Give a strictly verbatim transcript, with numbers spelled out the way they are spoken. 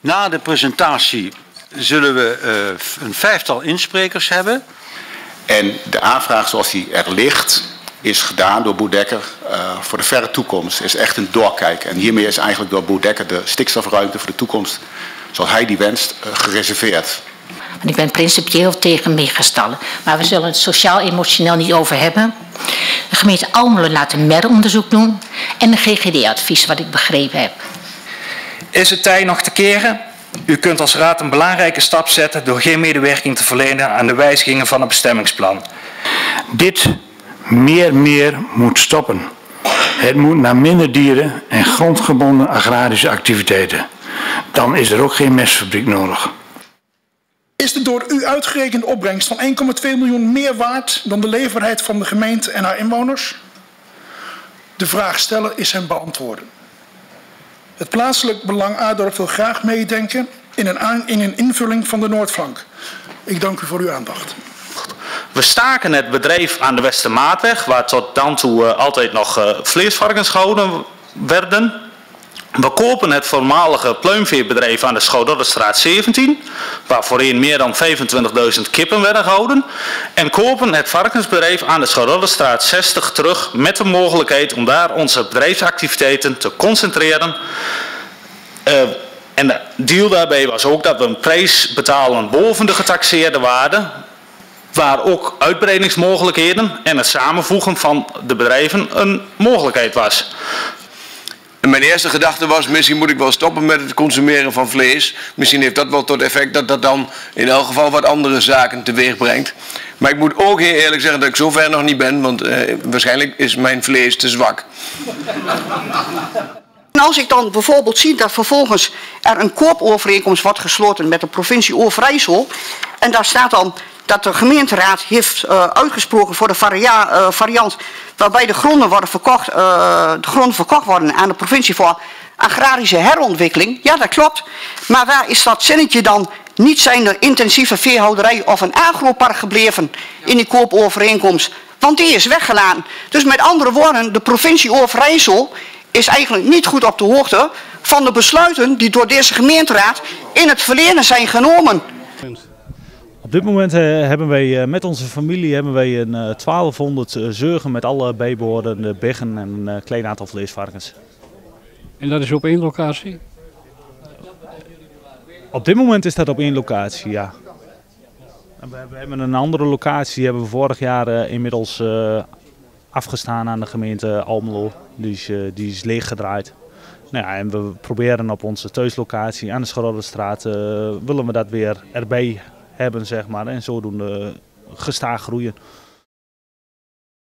Na de presentatie zullen we uh, een vijftal insprekers hebben. En de aanvraag zoals die er ligt is gedaan door Boer Dekker uh, voor de verre toekomst. Is echt een doorkijk. En hiermee is eigenlijk door Boer Dekker de stikstofruimte voor de toekomst, zoals hij die wenst, uh, gereserveerd. Want ik ben principieel tegen megastallen. Maar we zullen het sociaal-emotioneel niet over hebben. De gemeente Almelo laat een meronderzoek doen. En een G G D-advies, wat ik begrepen heb. Is het tijd nog te keren? U kunt als raad een belangrijke stap zetten door geen medewerking te verlenen aan de wijzigingen van het bestemmingsplan. Dit meer meer moet stoppen. Het moet naar minder dieren en grondgebonden agrarische activiteiten. Dan is er ook geen mestfabriek nodig. Is de door u uitgerekende opbrengst van één komma twee miljoen meer waard dan de leefbaarheid van de gemeente en haar inwoners? De vraag stellen is hem beantwoorden. Het plaatselijk belang Aadorp wil graag meedenken in een, aan, in een invulling van de Noordflank. Ik dank u voor uw aandacht. We staken het bedrijf aan de Westermaatweg, waar tot dan toe uh, altijd nog uh, vleesvarkens gehouden werden. We kopen het voormalige pluimveebedrijf aan de Schout Doddestraat zeventien, waar voorheen meer dan vijfentwintigduizend kippen werden gehouden, en kopen het varkensbedrijf aan de Schout Doddestraat zestig terug met de mogelijkheid om daar onze bedrijfsactiviteiten te concentreren. Uh, en de deal daarbij was ook dat we een prijs betalen boven de getaxeerde waarde, waar ook uitbreidingsmogelijkheden en het samenvoegen van de bedrijven een mogelijkheid was. En mijn eerste gedachte was, misschien moet ik wel stoppen met het consumeren van vlees. Misschien heeft dat wel tot effect dat dat dan in elk geval wat andere zaken teweeg brengt. Maar ik moet ook heel eerlijk zeggen dat ik zover nog niet ben, want eh, waarschijnlijk is mijn vlees te zwak. En als ik dan bijvoorbeeld zie dat vervolgens er een koopovereenkomst wordt gesloten met de provincie Overijssel. En daar staat dan dat de gemeenteraad heeft uh, uitgesproken voor de varia, uh, variant waarbij de gronden, worden verkocht, uh, de gronden verkocht worden aan de provincie voor agrarische herontwikkeling. Ja, dat klopt. Maar waar is dat zinnetje dan niet zijnde intensieve veehouderij of een agropark gebleven in die koopovereenkomst? Want die is weggelaten. Dus met andere woorden, de provincie Overijssel is eigenlijk niet goed op de hoogte van de besluiten die door deze gemeenteraad in het verleden zijn genomen. Op dit moment hebben wij met onze familie hebben wij een twaalfhonderd zeugen met alle bijbehorende biggen en een klein aantal vleesvarkens. En dat is op één locatie? Op dit moment is dat op één locatie, ja. We hebben een andere locatie, die hebben we vorig jaar inmiddels afgestaan aan de gemeente Almelo. Die is, die is leeggedraaid. Nou ja, en we proberen op onze thuislocatie aan de Schout Doddestraat uh, willen we dat weer erbij hebben, zeg maar, en zodoende gestaag groeien.